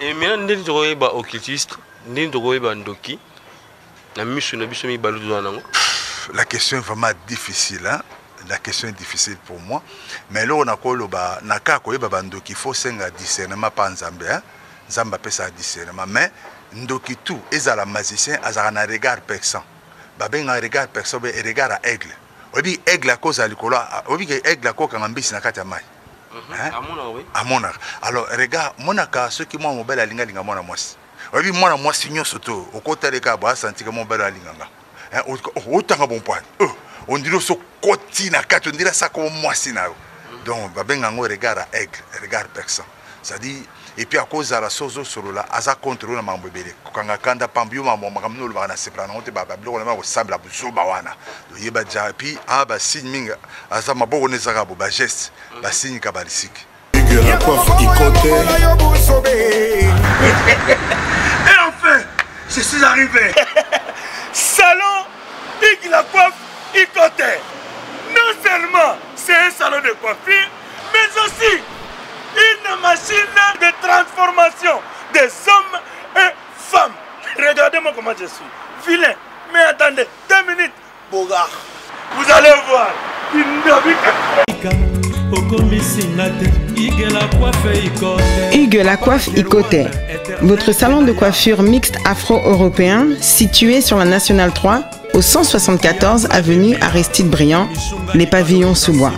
Et maintenant, nous avons des occultistes, nous avons des ndoki. La question est vraiment difficile. Hein? La question est difficile pour moi. Mais là, on a il faut un discernement par Nzambe. Nzambe appelle ça un discernement. Mais ndoki tout, ils ont un magicien, ils ont un regard perçant. Ils ont un regard perçant, ils ont un regard à aigle. Ils ont un aigle à cause de l'Icola. Ils ont un aigle à cause de l'Icola. Alors, regarde, ceux qui m'ont mobile à l'Ingalinga, moi, moi, signe surtout. Au côté des cabas, senti que mon bel à l'Ingalinga. Autant à bon point. On dirait ce côté à quatre, on dirait ça comme moi, signal. Donc, Babengango regarde à aigle, regarde personne. C'est-à-dire, et puis à cause de la sauce sur la, à sa contrôle, ma bébé. Quand on a pambu, ma maman, nous le va à se prendre, on te bat, on va au sable à Boussobawana. Donc, il y a déjà, puis, ah, bah, signe, minga, à sa mabo, on est arabe, bah, geste, bah, signe cabalistique. Hugues La Coiffe Icoté. Et enfin, je suis arrivé. Salon Hugues La Coiffe Icoté. Non seulement c'est un salon de coiffure, mais aussi une machine de transformation des hommes et femmes. Regardez-moi comment je suis. Vilain. Mais attendez, 2 minutes. Bogard. Vous allez voir. Hugues La Coiffe Icoté. Votre salon de coiffure mixte afro-européen situé sur la Nationale 3 au 174 avenue Aristide Briand, les Pavillons sous bois.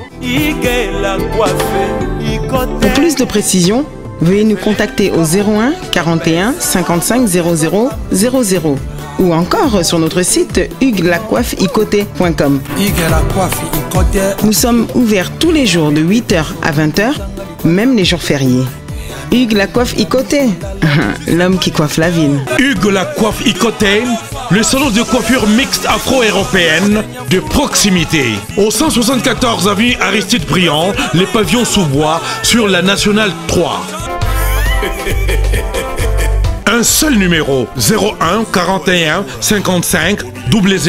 Pour plus de précisions, veuillez nous contacter au 01 41 55 00 00 ou encore sur notre site hugueslacoiffeicoté.com. Nous sommes ouverts tous les jours de 8h à 20h, même les jours fériés. Hugues La Coiffe Icoté, l'homme qui coiffe la ville. Hugues La Coiffe Icoté, le salon de coiffure mixte afro-européenne de proximité. Au 174 avenue Aristide Briand, les Pavillons sous bois, sur la Nationale 3. Un seul numéro, 01 41 55 0000.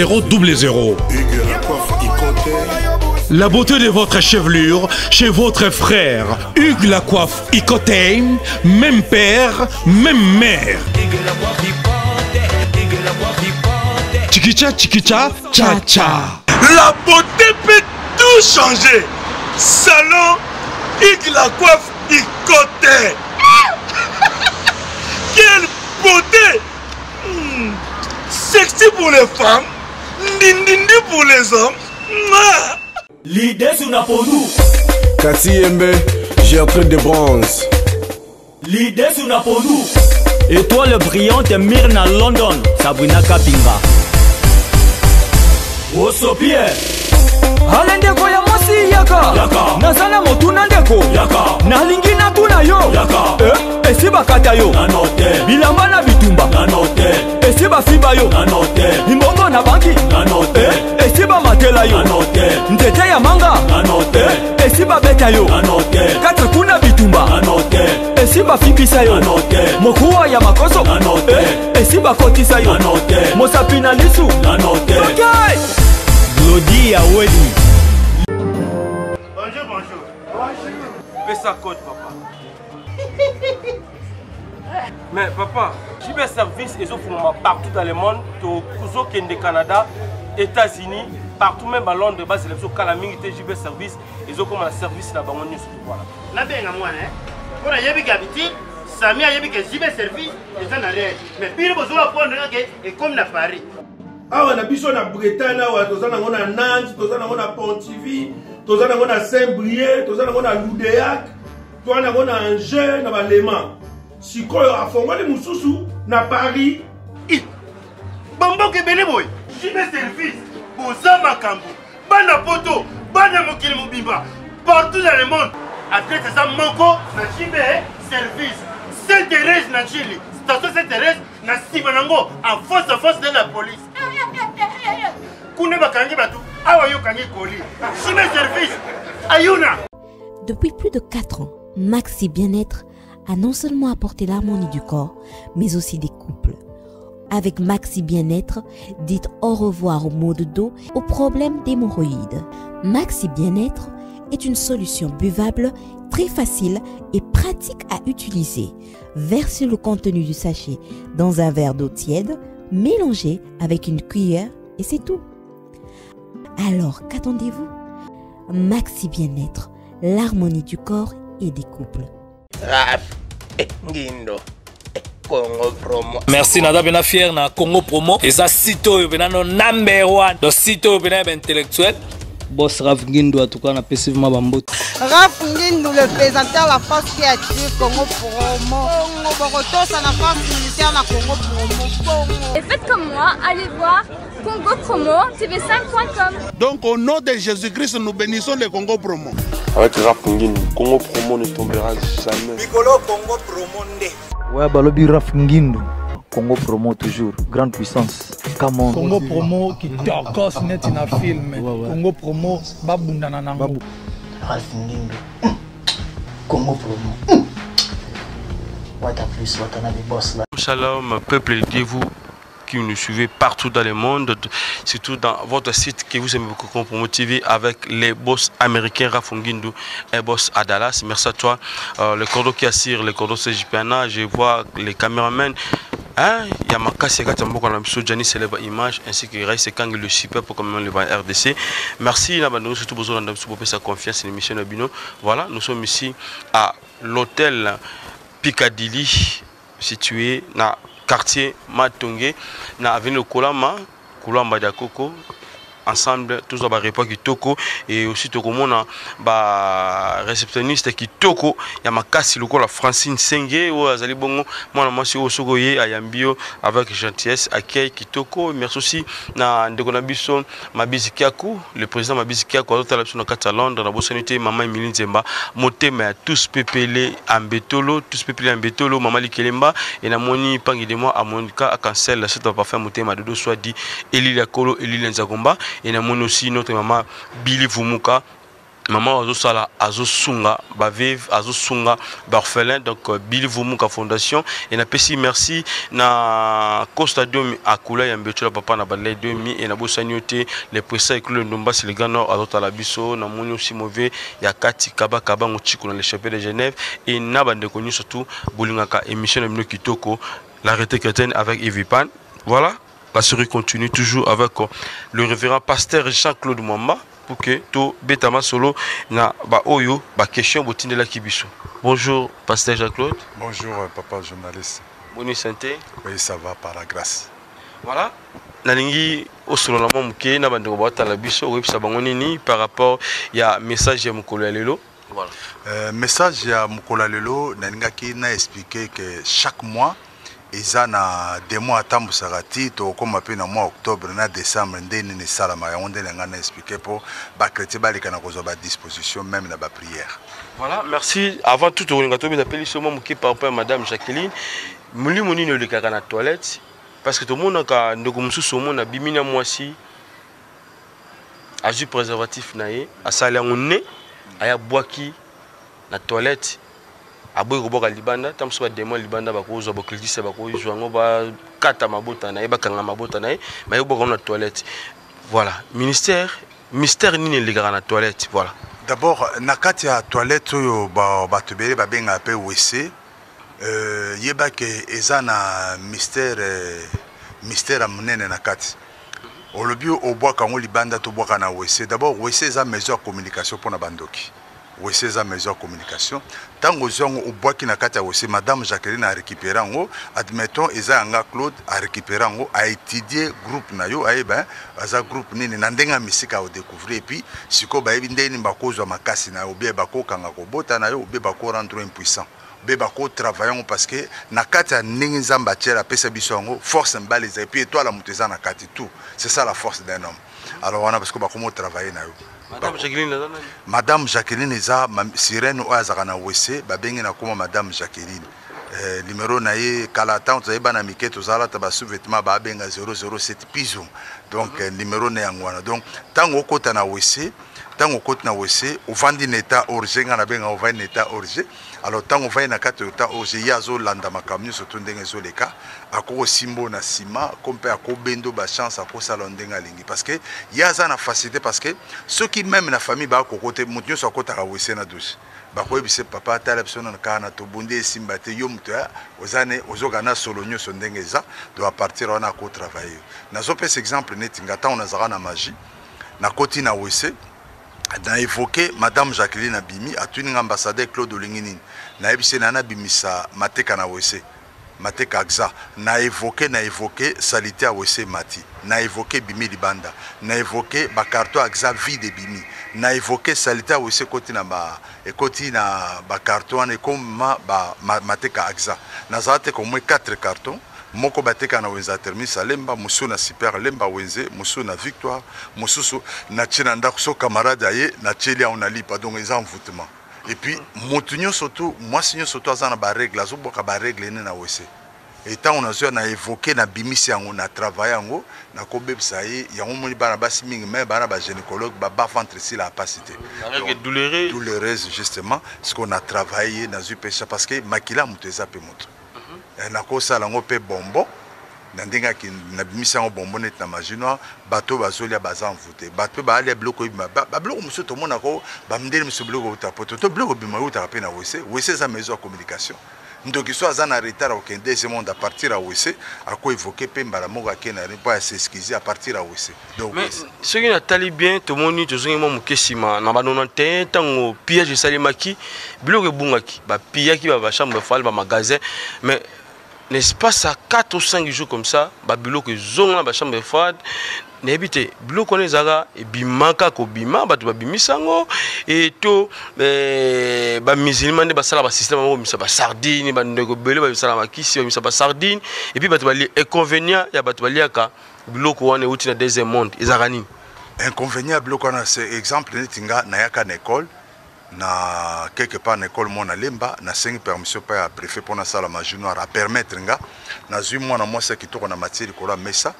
La beauté de votre chevelure chez votre frère. Hugues La Coiffe Icoté, même père, même mère. Tchikicha, tchikicha, tcha tcha. La beauté peut tout changer. Salon Hugues La Coiffe Icoté. Quelle beauté! Sexy pour les femmes, dindindi pour les hommes. L'idée sur Napodou. Kassiembe, Gertrude de Bronze. L'idée sur Napodou. Étoile brillante Myrna London, Sabrina Kapinga. Osopierre. Alende Koyamosi Yaka. Yaka. Nazana Motuna Deko. Yaka. Nalingina Tunayo. Yaka. Eh, Esiba Katayo. Nanote. Bilambana Bitumba. Nanote. Esiba Sibayo. Nanote. Imbongo Nabanki. Nanote. Esiba Matela yo. Nanote. Ndete ya Manga. Nanote. Esiba Betayo. Nanote. Katakuna Bitumba. Nanote. Esiba Fipisa yo. Nanote. Mokuwa ya Makoso. Nanote. Esiba Kotisa yo. Nanote. Mosapina Lisu. Nanote. Okay. Glody Aweni. Bonjour, bonjour. Bonjour. Fais sa côte, papa. Mais papa, j'ai des services et partout dans le monde, au Kenya, Canada, États-Unis, partout même à Londres, bas c'est j'ai des services et comme un service là-bas, on est sur le voilà. Là bien à moi, hein. Pour aller avec Gabi, Samia, il y a des services et ça n'a rien. Mais pire besoin pour nous et comme à Paris. Ah, on a besoin de Bretagne, on a Nantes, on a Pontivy. Tous on a Saint-Brieuc, tous on a Loudéac, tous on a Angers, on a Léman. Si quoi à Fongolé Moussoussou, na Paris, il. Bambo que bénévoy. J'ai mes services. Boza Makambo, Bana Poto, Bana Mokil Mobiba, partout dans le monde. Après ça Manko, na Jibé service. Sainte-Thérèse na Chili, station Sainte-Thérèse na Simanango, en force de la police. Kune bakangi batu. Depuis plus de 4 ans, Maxi Bien-être a non seulement apporté l'harmonie du corps, mais aussi des couples. Avec Maxi Bien-être, dites au revoir aux maux de dos, aux problèmes d'hémorroïdes. Maxi Bien-être est une solution buvable, très facile et pratique à utiliser. Versez le contenu du sachet dans un verre d'eau tiède, mélangez avec une cuillère et c'est tout. Alors, qu'attendez-vous? Maxi Bien-être, l'harmonie du corps et des couples. Raf Ngindo. Congo Promo. Merci Nada bena fier na Congo Promo. Et ça site yo bena no number 1. Le site yo bena intellectuel. Boss Raf Ngindo en tout cas na PC ma bambot. Raf Ngindo le présentateur la force qui a tué Congo Promo. Congo Boroto ça na force militaire na Congo Promo. Et faites comme moi, allez voir Congo Promo tv5.com. Donc au nom de Jésus-Christ nous bénissons le Congo Promo. Avec Raf Ngindo, Congo Promo ne tombera jamais. Piccolo Congo Promo ndé. Ouais, Balobi Raf Ngindo, Congo Promo toujours, grande puissance. Comment Congo Promo qui torcos net in a film. Congo Promo, Babundananango. Raf Ngindo, Congo Promo. Wata plus, Wata na des boss là. Shalom, peuple de Dieu, vous qui nous suivez partout dans le monde, surtout dans votre site que vous aimez beaucoup, Congo Promo TV, avec les boss américains Raf Ngindo et boss à Dallas. Merci à toi. Le cordeau qui assire, le cordeau CJPNA, je vois les caméramans. Il y a Makassi Hécate, Johnny Célèbre Image, ainsi que Raïs Kang, le super pour commander le RDC. Merci, nous surtout besoin de sa confiance et l'émission de Bino. Voilà, nous sommes ici à l'hôtel Piccadilly, situé dans Quartier Matongé, na avenue Kolama, Kolamba Dakoko, ensemble tous les repas qui toko et aussi toko mona ba réceptionniste qui toko ya makasi lokola Francine Senge ou azali bongo mwana mwasi osokoye ayambio avec gentillesse accueil qui toko merci aussi na ndeko na biso Mabisi Kiaku le président Mabisi Kiaku azotala biso na kata Londres na bosonité maman Emily Nzemba motema ya tous pepele ambetolo tous pepele ambetolo maman Likelemba et na moni pangi de moi amonika akansel cette parfait motema dodo soit dit Eli Lakolo Eli Lenzakomba. Et nous avons aussi notre maman Billy Vumuka, maman Azosala, Azosunga, Baviv, Azosunga, Barfelin, donc Billy Vumuka Fondation. Et nous avons merci na Costa Domi à Koula, et nous avons papa na Balay Domi, et nous avons sanité, les pressés et le Ndomba, c'est le grand nord, Azotalabiso, nous avons aussi mauvais, Yakati, Kaba, Kaba, Moutchiko, dans les chapelles de Genève, et nous avons connu surtout Boulingaka, et Michel Emino Kitoko, l'arrêté chrétienne avec Evipan. Voilà. La série continue toujours avec le révérend pasteur Jean-Claude Mwamba pour que tout Betama Solo na ba oyo ba question botine la kibiso. Bonjour pasteur Jean-Claude. Bonjour papa journaliste. Bonne santé. Oui, ça va par la grâce. Voilà. Nalingi osolola momuke na bandeko ba tala biso web sa bangonini par rapport ya message ya mukolo lelo. Voilà. Message ya mukolo lelo nalinga ki na expliquer que chaque mois ils ont des mois à temps pour s'arrêter. Comme appelé dans mois octobre, na décembre, ndeni salama. On a expliqué pour bâcler les canaux à disposition même dans la prière. Voilà, merci. Avant tout, on a appelé seulement par rapport à Madame Jacqueline. Muli moni ne le caca na toilette parce que tout le monde a nous comme sous monde a bimina moisi. Aju préservatif naé, à salé on né, à ya boaki na toilette. Abo iroboka libanda tam soba demo libanda bakozo bakudisa bakozo ngoba kata mabota na e bakanga mabota na e mayoboka na toilette. Voilà ministère mystère nini ligara na toilette. Voilà d'abord nakati ya toilette yo ba tebele ba benga pe WC yeba ke ezana mystère munene nakati olobi oboka ngo libanda to boka na WC. D'abord WC eza mesure communication pona bandoki. Oui, c'est ça, mesure de communication. Tant que nous avons aussi, Madame Jacqueline a récupéré, admettons, Isaac Claude a récupéré, a étudié le groupe, a groupe, n'a musique à découvrir, et puis, si vous avez une cause de ma casse, ou bien, vous rentrez impuissant. Bébako travaillons parce que nakata n'engamba tchela pesa bisongo force en balise et puis toi la mouteza nakati tout c'est ça la force d'un homme. Alors on a parce que bako mo travailler na yo Madame Jacqueline eza sirène oazaka na wc babengi na koma Madame Jacqueline numéro naie Kalatan vous avez banamiqué tout ça là t'as sous-vêtement bah ben 007 piso donc numéro naie angwana donc tant au côté na WC tant au côté na WC on vend une état origine on a ben on vend une état origine alors tant on vend une carte état origine yazo landama camion surtout dans sur les cas à quoi simbo na sima compare à quoi bendo bah chance à quoi salon denga lingi parce que yaza na facilité parce que ceux qui même la famille bah au côté montent sur côté à WC na douce bah quoi c'est papa t'as l'option dans le cas na tobondé simbate yom aux années aux organes solonio sont dengeza doit partir on a co travailler dans ce petit exemple net ngata on a zara na magie na côté na WC dans évoqué madame Jacqueline abimi à tuning ambassadeur Claude Olingini na ebise na na bimisa mateka na WC mateka axa na évoqué salité à WC mati na évoqué bimi libanda na évoqué bakarto axa vide bimi na évoqué salita aussi côté na ba et côté na ba carton et comme ba mateka axa na zate comme 4 cartons moko bateka na wenza terminus lemba musu na super lemba wenze musu na victoire mususu na chinanda so camarade aye na chelia on ali pas donc ils en foutement et puis montunyo surtout moi signo surtout za na ba règle azo boka ba règle ne na wese et tant on a sur na évoqué na bimisi yango na travailler yango na kobebisa ye yango moni bana basi mingi mais bana ba gynécologue ba ba ventre si la capacité douloureuse justement ce qu'on a travaillé dans une pêche parce que makila muteza pe moto na ko sala ngo pe bonbon na ndinga ki na bimisi yango bonbon et na maginoire bato bazolia bazan voter bato ba les blocs ba blocs monsieur to mona ko ba mdele monsieur bloc ta poto to bloc bima uta pe na wese wese za maison communication. Donc ils sont en retard aucun des monde à partir à WC à quoi évoquer Pembala Moga qui n'a pas s'excuser à partir à WC. Donc ce qui est bien tout le monde toujours mon Kesima n'a pas non tant au piège Salimaki bloc Bungaki bah pia qui va chambre fal bah magasin mais n'est-ce pas ça 4 ou 5 jours comme ça bah bloc zone bah chambre fal n'habite bloc on les a et bimaka ko bima bah tu vas bimisango et tout bah musulman de bah ça là bah système bah misa bah sardine bah négobelé bah ça là bah qui si bah misa bah sardine et puis bah tu vas les inconvénients y a bah tu vas les cas bloc on est outil dans deuxième monde ils arraniment inconvénient bloc on a c'est exemple les tinga n'ayaka n'école na quelque part n'école mon alimba na 5 permission par préfet pour na ça la majinoire à permettre nga na zui moi na moi c'est qui tourne na matière qu'on a mais ça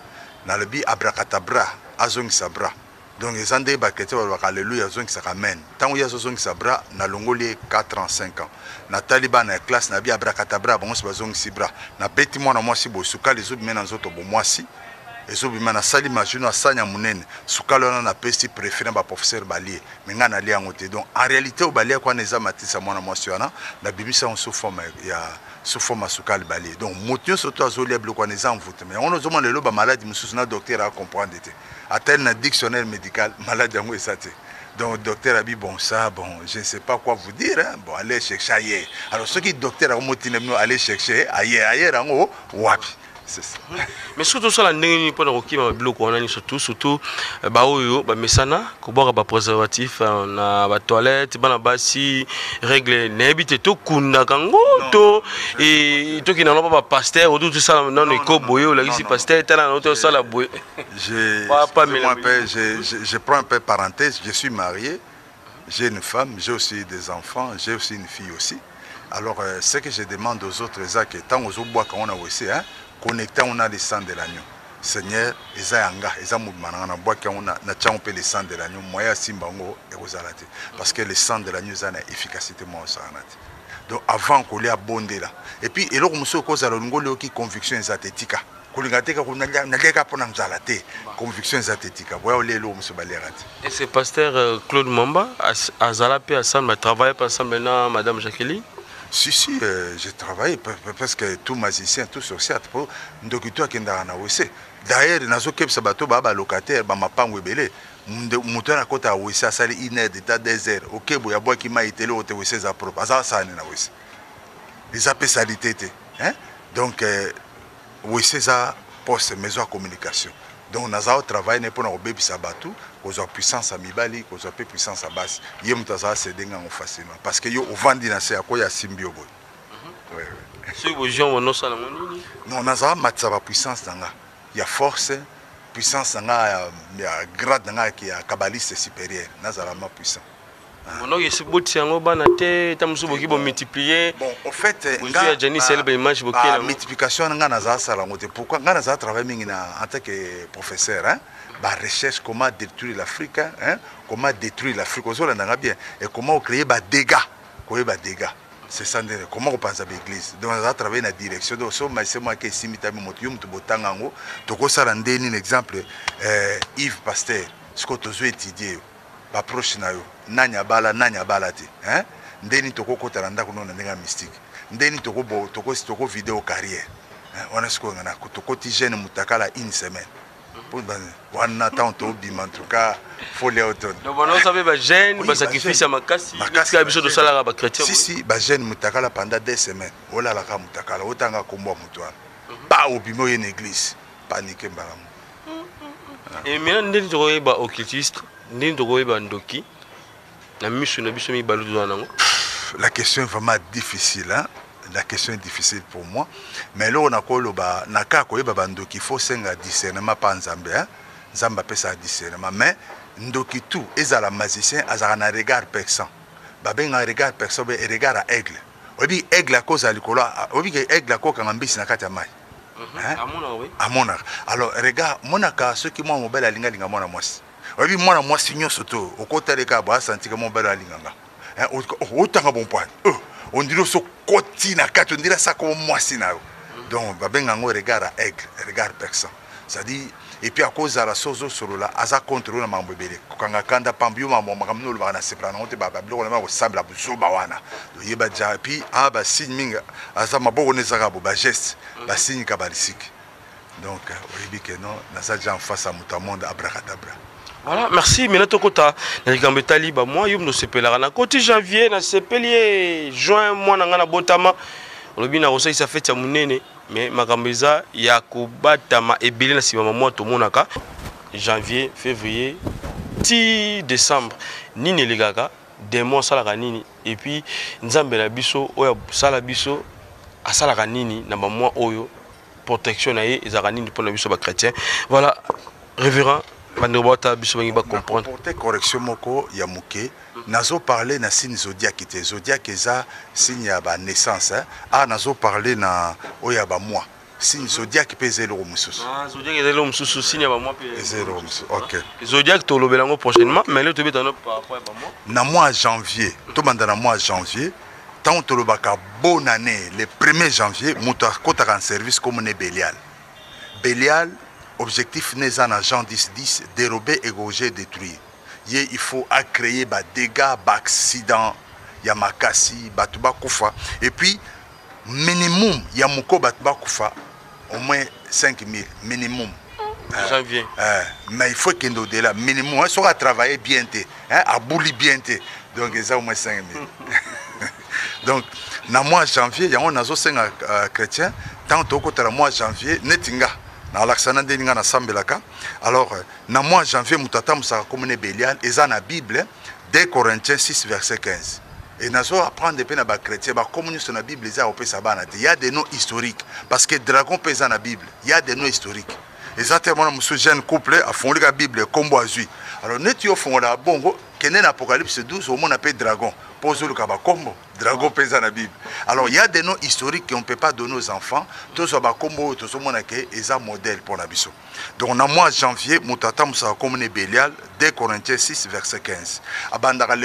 dans le bi abracadabra azong sabra donc les andés baquetés va voir alléluia azong ça ramène tant où y a azong sabra na longoli 4 ans 5 ans na taliban na classe na bi abracadabra bon c'est azong sabra na petit moi na moi si beau souka les autres maintenant autres bon moi si les autres maintenant ça l'imagine à ça n'y a mounène souka l'on a petit préféré par professeur balier mais on a allé en côté donc en réalité au balier quoi n'est-ce pas matisse à moi na moi si on a la bibi ça on se forme y a sous forme asukal balé donc motion surtout azolé bloquané en vote mais on nous demande le loba malade monsieur na docteur à comprendre était à tel un dictionnaire médical malade yango esate donc docteur abi bon ça bon je ne sais pas quoi vous dire hein? Bon allez chercher ailleurs alors ce qui docteur a motiné nous aller chercher ailleurs ailleurs en haut wapi c'est ça mais surtout ça la ndenge pour roki ba bloqué on a surtout ba oyo ba mesana ko boka ba préservatif na ba toilette bana basi règle n'habite to kunda kango to et to kinalo ba pasteur tout ça non ko boyo la ici pasteur tala na to ça la boyo je prends un peu parenthèse je suis marié j'ai une femme j'ai aussi des enfants j'ai aussi une fille aussi alors ce que je demande aux autres c'est que tant aux bois qu'on a aussi hein connectant on a les sangs de l'agneau Seigneur ils a anga ils a mouvement na bois qu'on a na tchampe les sangs de l'agneau moya simbango et aux alatés parce que les sangs de l'agneau ça n'a efficacité moins ça donc avant qu'on les abonde là et puis et l'autre monsieur cause à l'ongolio qui conviction exathétique kolingateka ko naleka pona mzalate conviction exathétique voya olé l'autre monsieur balerate et c'est pasteur Claude Mwamba azala pe ensemble travailler ensemble maintenant madame Jacqueline. Si, si, j'ai travaillé parce que tout magicien, tout société, pour docteur qui est dans la WC. D'ailleurs, dans ce cas, c'est bateau, bah, locataire, bah, ma panne ou belé. Monter à côté à WC, ça sale inerte, état désert. Ok, bon, y a bois qui m'a été là, au WC, ça propre. Ça, ça n'est pas WC. Les appels salités, hein? Donc, WC, ça poste maison à communication. Donc, nous avons travaillé pour nous bébé sabatou, nous avons puissance à Mibali, nous avons puissance à Bassi. Nous avons cédé facilement. Parce que nous avons vendu dans ce cas, nous avons symbio. Si vous avez un autre, nous avons puissance. Il y a force, puissance, il y a grade qui est cabaliste supérieur. Nous avons puissance. Bon, en fait, la multiplication, pourquoi je travaille en tant que professeur, hein? Bah, recherche comment détruire l'Afrique, hein? Comment détruire l'Afrique, et comment créer des dégâts. C'est ça, comment on pense à l'église. Donc, on a travaillé dans la direction. Donc, c'est moi qui suis un exemple. Yves Pasteur, ce que tu as étudié, approche na yo nanya bala te hein ndeni toko kotaranda kuno na ndinga mystique ndeni toko bo toko vidéo carrière on a ce qu'on a toko ti jeune mutakala une semaine pour ben on attend to bi en tout cas faut les autres donc on savait ba jeune ba sacrifice makasi ka biso de sala ba chrétien si si ba jeune mutakala pendant 2 semaines ola la ka mutakala otanga kombo mutwana ba obimo une église panique mbalamu et maintenant ndeni toko ba occultiste. La question est vraiment difficile, hein? La question est difficile pour moi. Mais là, on a il faut un discernement, pas en Zambie. Zambie appelle ça un discernement. Mais Ndoki tout, ils ont un magicien, ils ont un regard perçant. Ils ont un regard perçant, ils ont un regard à aigle. Ils ont un aigle à cause de l'Icola. Ils ont un aigle à cause de l'Icola. À mon art. Alors, regarde, ceux qui m'ont mobile à l'Ingalinga, mon amour. Moi, je suis surtout au côté de la senti que mon bel alinganga. Autant à bon point. On dit aussi côté na quatre, on dirait ça comme moi sinao. Donc, babengango regarde à aigle, regarde personne. Ça dit et puis à cause de la sauce sur la, à ça contrôle ma bébé. Quand à Kanda Pambio, ma maman le va na se prendre, on te babablo, on va au sable à Busso Bawana. Donc il va déjà et puis ah bah signe minga, à ça ma bonne zagabo, bah geste, bah signe kabaristique. Donc, on dit que non, na ça déjà en face à mutamonde abracadabra. Voilà, merci. Maintenant, kota na gambeta liba moi yum no sepelaka na koti janvier na sepelier juin moi na ngana botama lobi na rosa isa fête ya munene mais makambeza ya kobatama ebele na sima moi to monaka janvier février ti décembre nini legaka démon salaka nini et puis nzambe la biso oya sala biso asalaka nini na moi oyo protection na ye ezaka nini pona biso ba chrétien. Voilà, révérend porter correction moko ya muke nazo parler na signe zodiaque te zodiaque eza signe ya ba naissance ah nazo parler na oya ba mois signe zodiaque pe zelo mususu ah zodiaque zelo mususu signe ya ba mois pe zelo mususu OK zodiaque to lobelango prochainement mais le tobe tano par rapport ba mois na mois janvier to banda na mois janvier tant to lobaka bonne année le 1er janvier muto kota kan service comme ne Bélial objectif n'est en agent 10-10, dérober, égorger, détruire. Il faut créer des dégâts, des accidents, des makassi, des koufa. Et puis, minimum, il y a au moins 5000, minimum. Janvier. Mais il faut qu'il y ait au-delà, minimum. On saura travailler bien, à bouli bien. Donc, il y a au moins 5000. Donc, dans le mois de janvier, il y a un chrétien, tant que dans le mois de janvier, netinga. Alors, dans le mois de janvier, nous avons comme une Bélial, et dans la Bible, 2 Corinthiens 6, verset 15. Et nous allons apprendre des chrétiens, comme nous sommes dans la Bible, il y a des noms historiques. Parce que dragon pèse dans la Bible, il y a des noms historiques. Exactement, nous jeune couple, à fond la Bible, comme Boazui. Alors, nous avons fait la bongo, qui est dans l'Apocalypse 12, au monde appelé dragon. Pose le kaba combo, dragon pèse dans la Bible. Alors, il y a des noms historiques qu'on ne peut pas donner aux enfants. Tout ce combo, tout ce monde est un modèle pour la Bible. Donc, dans le mois de janvier, nous avons fait comme une Bélial, 2 Corinthiens 6, verset 15. Le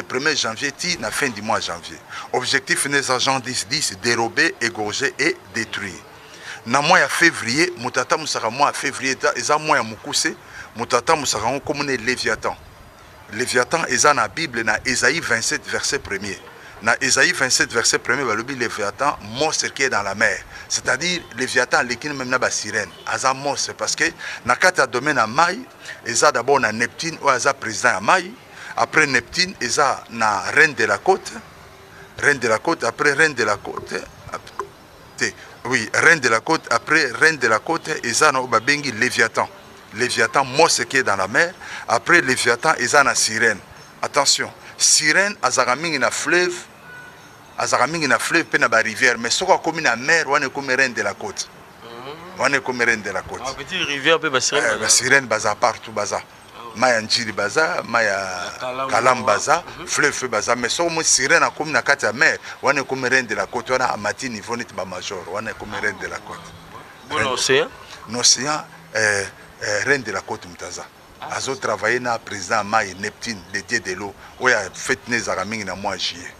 1er janvier, à la fin du mois de janvier. Objectif des agents 10-10, dérober, égorger et détruire. Dans le mois de février, nous avons fait mois de février, ils ont mois de Moukoussé, nous avons fait comme les Léviathans. Léviathan est dans la Bible, dans Ésaïe 27, verset 1er. Dans Ésaïe 27, verset 1er, le Léviathan monstre qui est dans la mer. C'est-à-dire, Léviathan, l'équine même dans la sirène. Il est monstre parce que dans le domaine à Maï, il y a d'abord Neptune, où il y a président à Maï. Après Neptune, il y a la reine de la côte. Reine de la côte, après reine de la côte. Oui, reine de la côte, après reine de la côte, il y a Léviathan. Léviathan, monstre qui est dans la mer. Après Léviathan, ils ont la sirène. Attention, sirène, Azaraming na fleuve, Azaraming na fleuve, pena ba rivière. Mais soka comme na mer, on est comme reine de la côte. On est comme reine de la côte. Ah, petite rivière, pe ba sirène. Ba sirène, baza partout, baza. maya Njili baza, maya Kalam baza, fleuve baza, mais sur moi sirène a comme na kata mer, on est comme reine de la côte, on a amati niveau nit ba major, on est comme reine de la côte. Bon l'océan, l'océan reine de la côte mtaza. Azo travailler na président Mai Neptune, le dieu de l'eau, oya fête nez aramingi na mois juillet.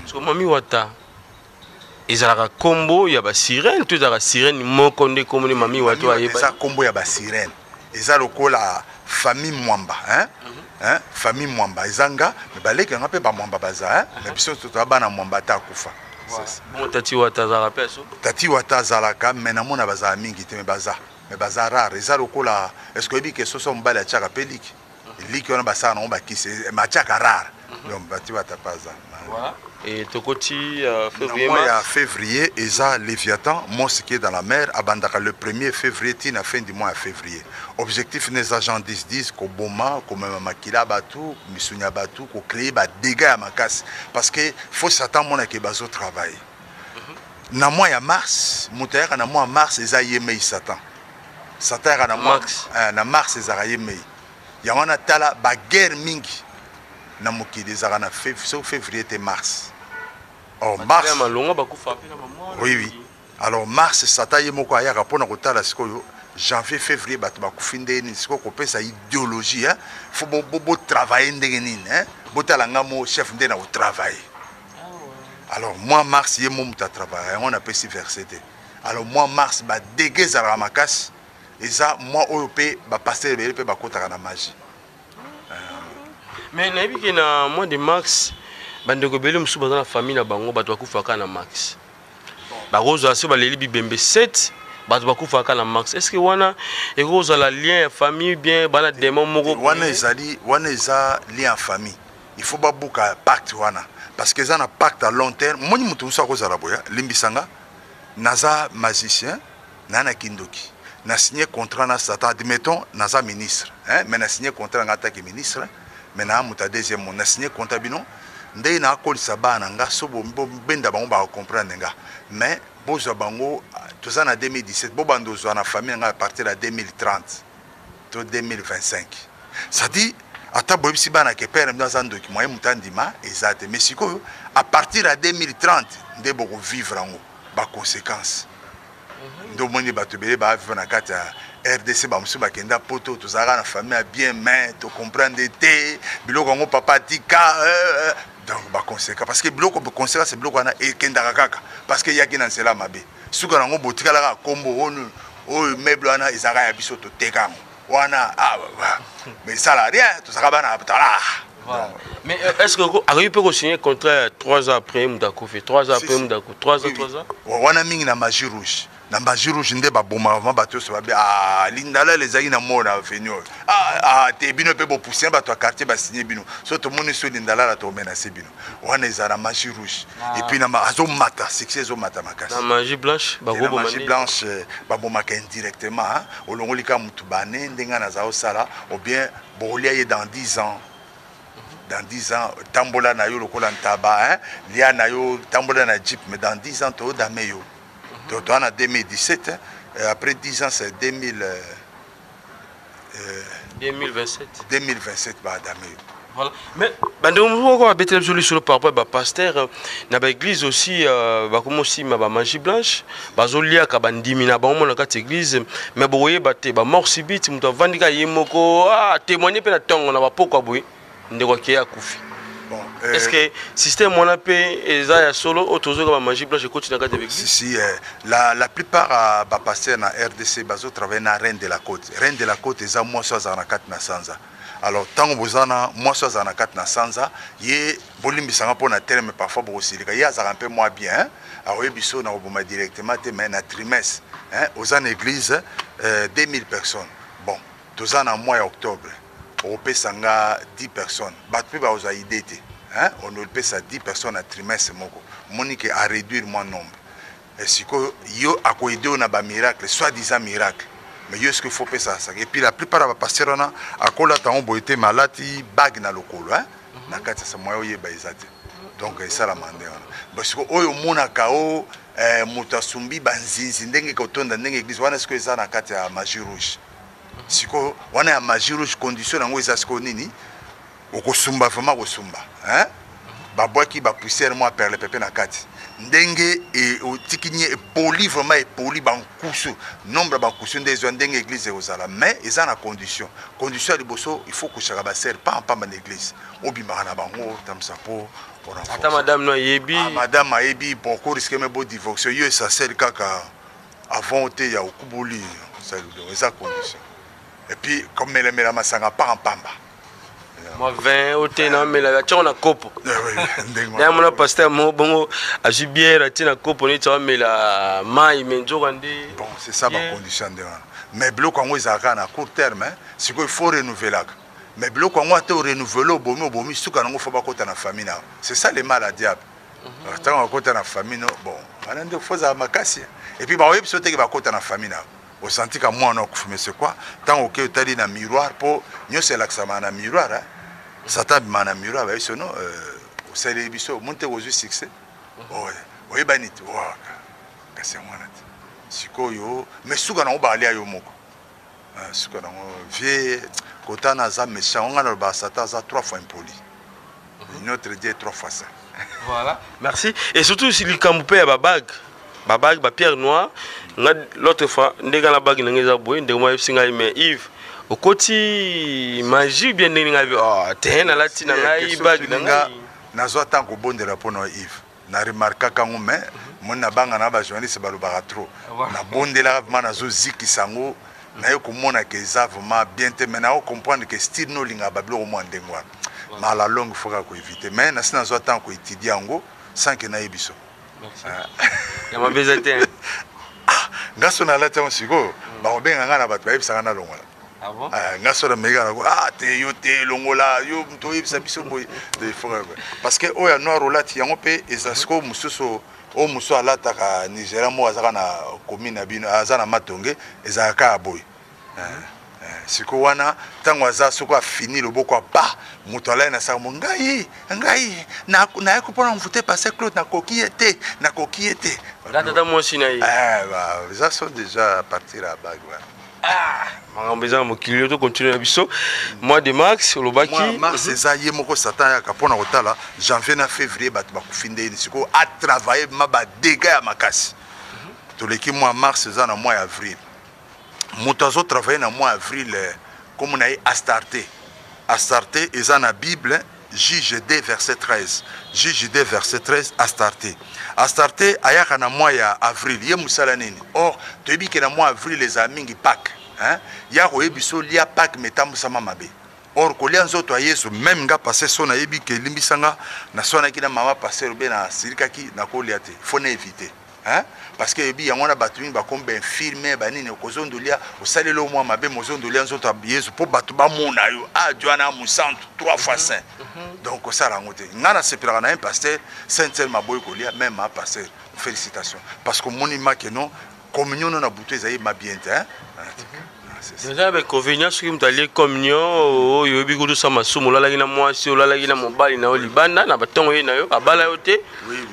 Parce que Mami Wata ils ont combo, il y a des sirènes, tout la sirène, ils comme les mamies. Combo, il y a des sirènes. Ils ont la famille Mwamba. Famille Mwamba. Ils ont mais ils ont pas Mwamba baza. Mais ils sont tous à Mwamba Takufa. Bon, Tati Wata Zalaka. Tati Wata Zalaka, mais ils ont baza mingi, mais baza. Mais baza rare. Ils ont la. Est-ce que vous dites que ce sont des tchaka péliques? Ils disent qu'ils ont baza non baki, c'est ma tchaka rare. Donc, Tati Wata Paza. Voilà. Et Tokoti, février. Moi, à février, et ça, Léviathan, moi, ce qui est dans la mer, à Bandaka, le 1er février, à la fin du mois à février. Objectif, les agents 10-10, qu'au Boma, qu'au même Makila Batou, Misunia Batou, qu'au créer des dégâts à ma casse. Parce qu'il faut s'attendre à ce que Bazo travaille. Dans le mois de mars, et ça, il y a Satan. Satan, dans mars, et ça, il y a Yemei. Il y a une guerre mingi. Dans le février et mars. Or, mars. Oui, oui. Alors, mars, ça taille moko aya rapport na kota la sikoyo janvier, février, bato bakufinde ni siko kopesa idéologie hein. Faut bo travailler ndengeni hein. Botala ngamo chef ndena au travail. Alors, moi mars ye mo muta travailler, on appelle si verset. Alors, moi mars ba dégeza la makas et ça moi OP ba passer le pe ba kota na magie. Mais il y a moins de Max, il y a la famille Bango, Max. Max. Est-ce que wana a lien famille bien lien famille. Il faut pas beaucoup pacte wana parce que ça un pacte à long terme. Moi limbisanga naza magicien nana kindoki. Na signé contrat na Satan admettons naza ministre hein mais na signé contrat en tant que ministre. Mais je deuxième mon signé comptable non ndé na ko lisaba nanga so benda bango ba comprendre nga mais boza bango tous en 2017 bo bandozo na famille nga à partir de 2030 to 2025 ça dit ata bo bisi bana ke père dans un document mutandima exact mais siko à partir de 2030 ndé bo vivre ngo ba conséquences ndo moni ba tobele ba vivre na kata RDC bamsu bakenda poto tozaka na famille a bien mais to comprendre té biloko ngo papa tika donc ba conséquence parce que biloko ba conséquence c'est biloko na ekenda kaka parce que yaki na cela mabe suka ngo botika la kombo onu o meuble ana ezaka ya biso to teka wana mais salarié tozaka bana tala. Mais est-ce que vous pouvez signer contrat 3 ans après Moudako 3 ans après Moudako 3 ans on a mis la magie rouge. La magie rouge, on a bon avant bateau sur la ah, l'indala les aïna mort à venir. Ah, t'es bien peu poussé, bateau à quartier, bas signé bino. Soit tout le monde est sur l'indala, la tourmène à Sibino. On a la magie rouge. Et puis, on a mata, succès au mata ma casse. La magie blanche, la magie blanche, babo maquin directement. Au long du cas, Moutoubane, Ndenganazao Sala, ou bien Bolia est dans 10 ans. Dans 10 ans, Tambola na yo le collant tabac, Lia na yo, Tambola na jeep, mais dans 10 ans, tu es dans yo. Donc, on a 2017, après 10 ans, c'est 2027. 2027, bah, Damé. Voilà. Mais, on va mettre sur le parcours, bah, pasteur, dans l'église aussi, bah, comme aussi, ma magie blanche, bah, Zolia, Kabandi, Minaba, on a quatre églises, mais, bah, ouais, bah, t'es, bah, mort si vite, on t'a vendu, Yemoko, ah, témoigner, puis la tongue, on n'a pas pourquoi, oui. Bon, est-ce que le système on a payé solo autour de magie blanche continue à avec si si la plupart à passer na RDC bazo travaille na reine de la côte eza moi soit na 4 na sanza alors tant bozana moi soit na 4 na sanza ye bolimbisanga pona terme parfois bosilika ya za un peu moins bien a oyebiso na oboma directement te mais na trimestre hein aux en église 2000 personnes bon tozana mois octobre on peut s'engager 10 personnes. Battu par aux idées, hein? On peut s'engager 10 personnes à trimestre. Monique a réduit mon nombre. Et si yo a quoi aider on a un miracle, soi-disant miracle. Mais yo ce qu'il faut faire ça. Et puis la plupart des pasteurs on a à quoi là t'as emboîté malade, bague dans le col, hein? Na kati ça moyen y est baisate. Donc ça la mandé on. Parce que au mona kao mutasumbi banzin zindenge kotonda ndenge église. On a ce que ça na kati à magie rouge. Si on a magie rouge condition, on a nini, okosumba vraiment osumba, hein? Baboi qui va pousser moi par le pépé nakati. Dengue et tikini et poli vraiment et poli bankusu nombre bankusu des uns dengue église et aux ala. Mais ils ont la condition. Condition de bosso, il faut que chaque basser pas en église. Obimara na bango tam sapo. Attends madame no yebi. Madame yebi pour qu'on risque même beau divorce. Yo ça sert kaka avant te ya okuboli. Ça lui donne condition. Et puis comme elle me la masanga pas en pamba. Moi 20 au ténan mais la tu on a copo. D'ailleurs mon pasteur mon bongo a jubière tu na copo ni tu mais la maille menjo grande. Bon c'est ça ma condition de. Mais bloc quand on est à court terme c'est qu'il faut renouveler. Mais bloc quand on est au renouveler bomi suka n'ongo faut pas côté na famille là. C'est ça les mal à diable. Tant on côté na famille bon on a des choses à makasi et puis bah oui c'est que va côté na famille là. Au senti que moi on a confirmé c'est quoi tant au cas où tu as dit un miroir pour nous c'est l'axama un miroir Satan mana miroir avec ce nom au série biso monter aux yeux succès oh et banit wa kasi mwana sikoyo mais suka na ba alia yo moko suka na vie kota na za méchant on a ba satan za trois fois impoli notre Dieu trois fois ça voilà merci et surtout si le campé à babague ba pierre noire l'autre fois ndega la bague n'engaza boy ndé moi singa mais Yves au côté magie bien n'engaza oh t'es na latina ngai bague nanga nazo tant ko bondela pona Yves na remarque ka ngome mon na banga na ba journaliste ba lobara trop na bondela vraiment nazo ziki sango na yo ko mona ke za vraiment bien te mais na comprendre que style no linga bablo au moins ndengwa mais la longue faut ka ko éviter mais na sina zo tant ko étudier ngo sans que na yebiso. Merci. Il y a ma bézaté. Grâce à la tête, on s'y va. On va bien à la bataille, ça va. Ah bon? Grâce à la méga, ah, t'es longola, yo, m'toïb, ça pisse au bout. Parce que, oh, y'a noir au lat, y'a un peu, et ça se coule, moussoso, oh, mousso à la taka, Nigeria, moi, azana, commune, abino, azana matongue, et ça a boy. Si qu'on a tant qu'on a fini le beau quoi bah mutala na sa ngai na kupona mvute parce que Claude na coquille était là tata moi sinaï bah ça sont déjà à partir à bague ah mon besoin mon kilo to continuer biso mois de mars le baki mars c'est ça yé moko satan ya kapona kotala janvier na février bat ba kufinde ni siko a travailler ma ba dégâts à makasi to leki mois mars ça na mois avril Moutazo travaille dans le mois d'avril comme on a eu Astarté. Astarté, ils ont la Bible, Juge 2, verset 13. Juge 2, verset 13, Astarté. Astarté, il y a un mois d'avril, il y a Moussalanini. Or, tu dis que dans le mois d'avril, les amis, ils Pâques. Il y a un Pâques, mais il y a un Or, quand les autres, ils sont même passés, ils sont passés, ils sont passés, ils sont passés, ils sont passés, il faut éviter. Hein? Parce que il y a un bateau comme ben filmé banine au zone de lia au salé le mois ma ben au zone de lia nzoto abiyezo pour bateau ba mona yo a Joana Musant 3 fois 5 donc ça la ngote ngana se pira na un pasteur Saint-Tel Maboy kolia même ma pasteur félicitations parce que mon image non communion na buto ezay ma bien hein c'est ça avec convenir sur qui m'talier communion o yo bi kudu sama sumo la la na mwasi o la la na mobali na olibanda na batongo ye na yo abala yo te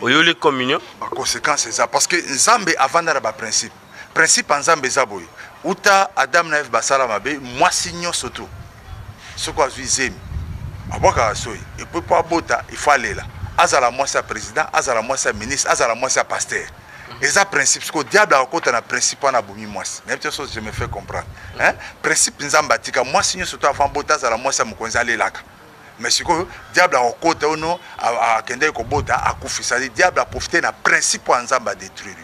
o yo le communion par conséquent c'est ça parce que nzambe avant na ba principe nzambe za boy uta adam na eve basala mabe mwasi nyonso to soko azwi zemi aboka soyi et peut pas bota il faut aller là azala mwasi a président azala mwasi a ministre azala mwasi a pasteur. Et ça, principe, parce que le diable a encore un principe en abomi moi. Je me fais comprendre. Le principe, nous avons bâti que moi, si nous sommes avant Bota, moi, ça me connaît là. Mais si le diable a encore un Kendeko Bota, a coupé ça, le diable a profité d'un principe pour nous détruire.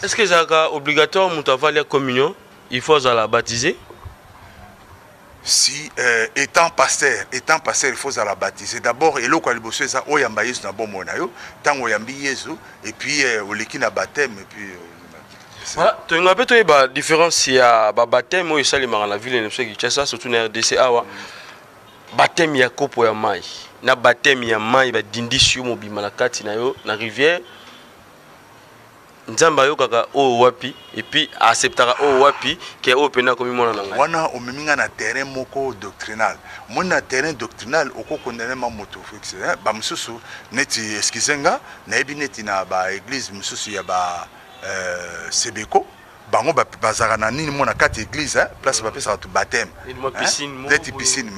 Est-ce que c'est obligatoire de faire la communion? Il faut la baptiser? Si, étant pasteur, il faut la baptiser. D'abord, il faut que les bosses soient oyambayes dans bon monayo, tant oyambiyesu, et puis olekina baptême, et puis. Voilà, tu as rappelé la différence il y a baptême au Salim dans la ville et nous sommes qui ça surtout dans RDC awa. Baptême ya kopo ya mai, na baptême ya mai ba dindisio mobima na kati na yo na rivière. Nzamba yo kaka o wapi et puis acceptera o wapi que o pena komi mona na ngai wana o miminga na terrain moko doctrinal mon na terrain doctrinal o ko condamner ma moto fixe ba mususu neti excusenga na ebi neti na ba église mususu ya ba sebeko bango bazarana ni mona kat église place ba pesa to baptême piscine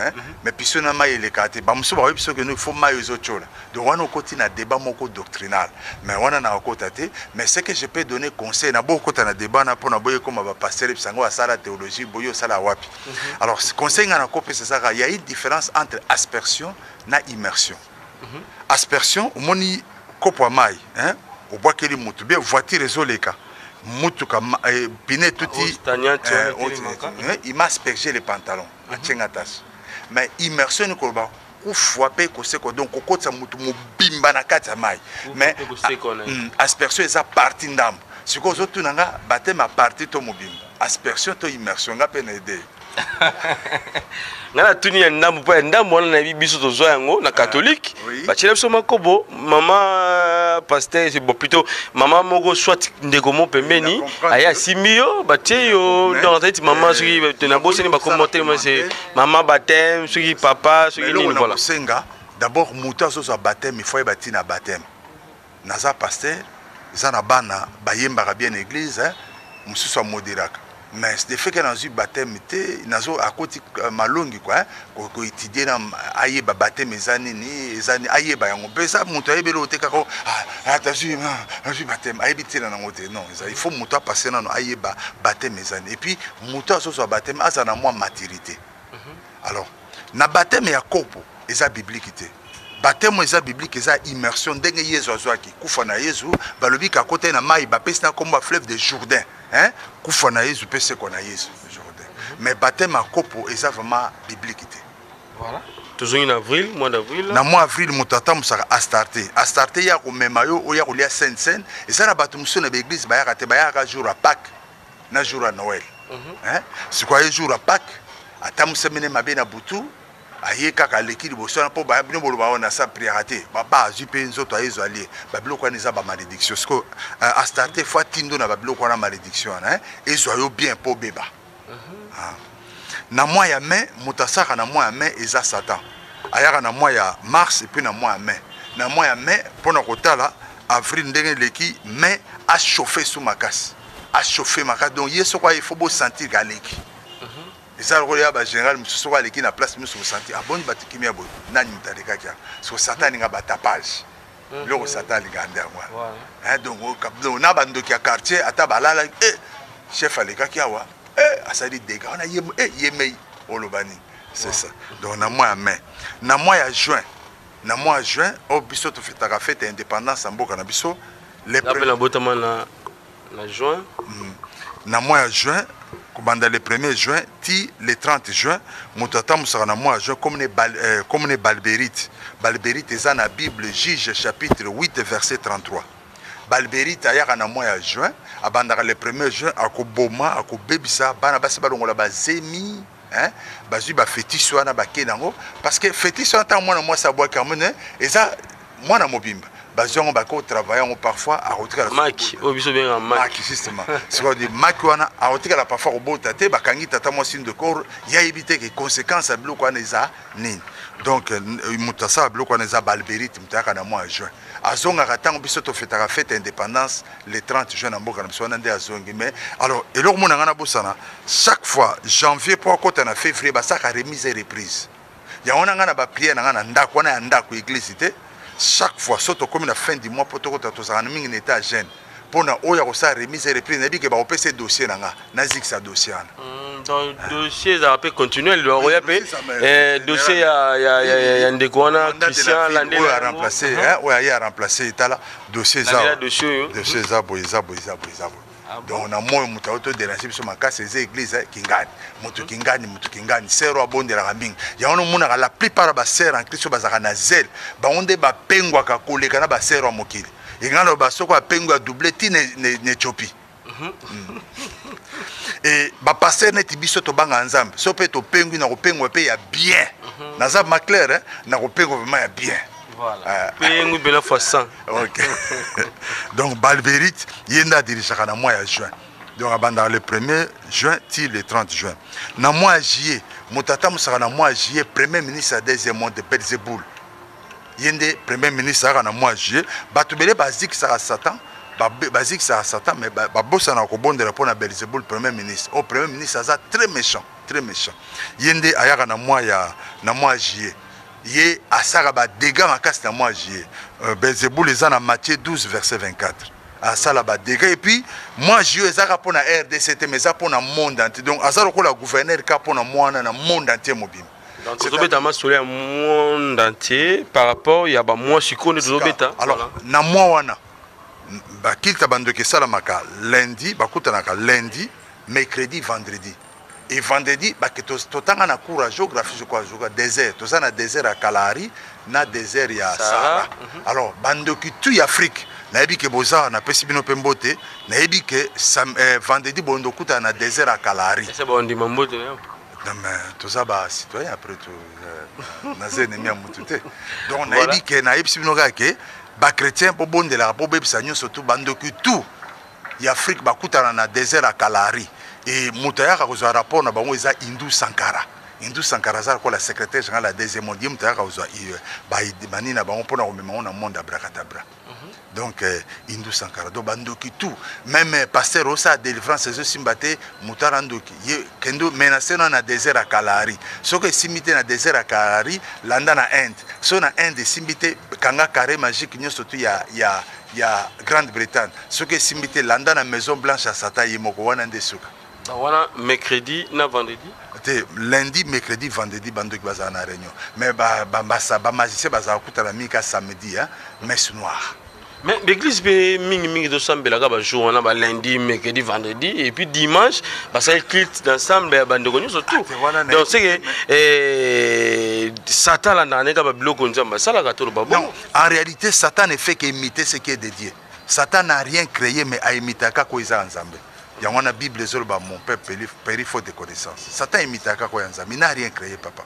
mais piscine na mai Hécate ba musu ba biso que nous faut mai aux autres donc on continue à débat moko doctrinal mais on na côté té mais ce que je peux donner conseil na beaucoup na débat na pona boye comme ba pasteur bisango asala théologie boyo sala wapi alors conseil na ko pesa ça il y a une différence entre aspersion na immersion aspersion moni kopwa mai au bois que les motos bien voiture zoleka mutuka pinet tuti il m'a aspergé les pantalons à Tchengatas mais immersion ne colba ou frappé cosé quoi donc au côté ça mutu mobimba na kata mai mais aspersion ça partie d'âme si quoi autres nanga baptême à partie to mobimba aspersion to immersion nga peine aider nana tuni ndambu pa ndambu na biso tozo yango na catholique ba tshelebiso makobo mama pasteur c'est bon plutôt mama moko soit ndeko mo pembeni aya simio ba tieyo dans tête maman soki na boseni ba commenter moi c'est maman baptême soki papa soki nini voilà d'abord muta so sa baptême il faut y bati na baptême naza pasteur za na bana ba yembaka bien église mususu a moderaka mais c'est fait que dans un baptême nazo à côté malongi quoi ko étudier na aye ba baptême ezani ni ezani aye ba yango pesa muto aye belote ka ko azu baptême aye bitina na ngote non il faut muto passer na no aye ba baptême ezani et puis muto so so baptême azana moi maturité alors na baptême ya kopo eza biblique té baptême eza biblique eza immersion ndenge Yesu azwaki kufa na Yesu balobi ka côté na mai ba pesa na komba fleuve de Jourdain Koufana Yesu pese kona Yesu Jourdain mais baptême à kopo est vraiment biblique voilà toujours en avril mois d'avril na mois avril mutata musaka Astarté ya ko memayo oya ko lia Sainte et ça na bato muso na église ba ya ka te ba ya ka jour à Pâques na jour à Noël c'est quoi jour à Pâques atamu semene mabe na butu aye kaka lekili bosona po ba bino bolo ba ona sa priorité ba ba azupe nzoto ayezo ali ba biloko na za ba malédiction sco Astarté fois tindo na ba biloko na malédiction hein et soyo bien po beba na mois ya mai mutasaka na mois ya mai eza Satan ayaka na mois ya mars et puis na mois ya mai pona kotala avril ndenge leki mai a chauffer sous makasi a chauffer makasi donc yeso quoi il faut bo sentir galeki ça le relais à général monsieur soit les qui n'a place monsieur vous sentez à bonne bâtie qui m'y a bon n'a ni t'arrêter qu'à sur Satan il n'a pas ta page l'eau Satan il gagne derrière hein donc on a bandeau qui a quartier à tabala là chef à l'écart qui a wa à ça dit dégâts on a yémei au lobani c'est ça donc on a moins à mai n'a moins à juin au biso tu fais ta fête indépendance en beau cannabis les appels à bottement la juin n'a moins à juin le 1er juin, le 30 juin, Moutatam sera dans mois juin comme les Balbérites. Balbérites est dans la Bible, Juge chapitre 8, verset 33. Balbérites est dans mois juin, le 1er juin, à Koboma, à Kobébisa, à Bassabal, à Bazemi, à Fétiso, à Bakenango, parce que Fétiso, à moi, ça boit Carmone, et ça, moi, à Mobimba. Bazion bako travaillant parfois à retirer Mac au biso bien Mac justement c'est quoi dit Mac wana à retirer la parfois robota te bakangi tata moi signe de corps il y a évité que conséquences à bloc wana za nini donc mutasa bloc wana za balberite mutaka na mois juin azonga katanga biso to fêtera fête indépendance le 30 juin na mboka na biso na ndia zongi mais alors et leur monanga na bosana chaque fois janvier pour côté na février basaka remise et reprise ya onanga na ba prière na ndako wana ya ndako église te chaque fois surtout comme la fin du mois pour tout ça mingi n'était jeune pour na oya ko sa remise et reprise nabi ke ba opese dossier nanga nazik sa dossier donc dossier ça peut continuer le roya pe dossier ya ndeko wana Christian landé ou remplacer hein ou ya remplacer tala dossier ça dossier ça donc on a moins muta auto de la cible makasi ces églises kingani mutu kingani sero abonde la mingi ya ono mona la plupart ba sœur en Christ bazaka na zèle ba onde ba pengwa ka koleka na ba sœur amokili ingano ba soko pengwa double ti ne chopi et ba passer neti biso to banga nzambe so pe to pengwi na ko pengwa pe ya bien na za ma claire na ko pengwa vraiment ya bien voilà pengwi bela façon OK donc Balbérite yenda dirishaka na mois ya juin donc abanda le 1er juin till le 30 juin na mois juillet mutata musaka na mois juillet premier ministre deuxième mois de Beliseboul yende premier ministre saka na mois juillet batubele bazik saka Satan basique ça Satan mais bosse na ko bondela pona Beliseboul premier ministre ça très méchant yende ayaka na moi jie yé asara ba dégâts makasi na moi jie Beliseboul les en Matthieu 12 verset 24 asala ba dégâts et puis moi jie ezaka pona RDCT mais ça pona monde entier donc asara ko la gouverneur ka pona mwana na monde entier mobile. Donc, c'est un monde entier par rapport il y a moi je connais de l'obéta. Alors na moi wana bakilta bandoke salamaka lundi bakutanaka lundi mercredi vendredi et vendredi baketo totanga na cours géographie je crois jour désert to na désert à Kalahari na désert ya Sahara. Alors bandoki tu Afrique na ebike boza na pesibino pembote na ebike vendredi bondokuta na désert à Kalahari c'est bon di mambote. Non mais tout ça bah citoyen après tout nazé n'aime pas mutute donc na ebike na ebisibino ka ke ba chrétien pour bon de la pour besanyo surtout bandoku tout y Afrique bakuta na désert à Kalahari et mutaya ka kozwa rapport na bango eza Hindu Sankara za ko la secrétaire général la deuxième mondial mutaya ka kozwa ba idimani na bango pona ko mema na monde abrakatabra donc Hindu Sankara do bandoku tout même pasteur osa délivrance ze simbate mutara ndoki ye kendo menacer na désert à Kalahari soko simité na désert à Kalahari landa na Inde so na Inde simité kanga carré magique nyoso tu ya Grande-Bretagne soko simité landa na Maison Blanche à Satan yemoko wana ndesuka wana mercredi na vendredi lundi mercredi vendredi bandoki baza na réunion mais ba magicien baza kuta na mika samedi hein messe noire. Mais l'église est mingi de samedi, lundi, mercredi, vendredi, et puis dimanche, parce qu'elle clique d'ensemble, surtout. Donc c'est que Satan n'a pas bloqué ça. Non, en réalité, Satan ne fait qu'imiter ce qui est dédié. Satan n'a rien créé, mais a imité Kakoïsa ensemble. Il y a une Bible, mon père périt faute de connaissance. Satan imite Kakoïsa ensemble, il n'a rien créé, papa.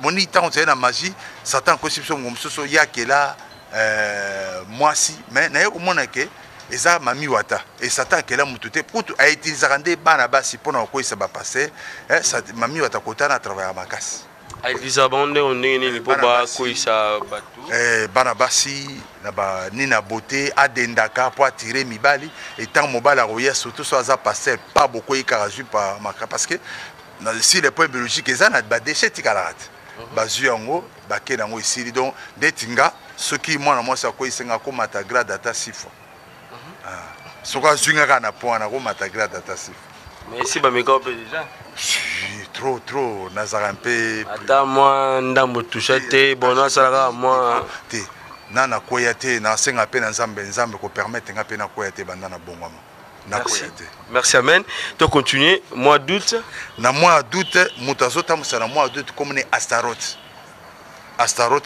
Mon temps, c'est la magie, Satan, il y a qui là. Moi si mais naye omona ke eza Mami Wata et Satan ke la mutute kutu a utilisé rande bana basi pona ko isa ba passer ça Mami Wata ko tana travailler makasi a utilisé bande on nini ni po ba ko isa batu bana basi na ba ni na beauté adendaka po attirer mibali et tant mobala roya surtout so aza passer pas beaucoup ikarazu par maka parce que si les points biologiques eza na ba déchets tikalat bazu yango bake nango isiri donc detinga ce qui moi ça quoi c'est comme matagrade data 6 fois ce qu'on zinga na point na comme matagrade data 6 mais si ba mega peu déjà trop nazara un peu ata moi ndambo touchate bona sala moi té nana koyate na senga pe na nzambe ko permettre nga pe na koyate banda na bongoma na koyate merci amen to continuer moi doute mutazota musana moi doute comme ni Astarot. Astarot,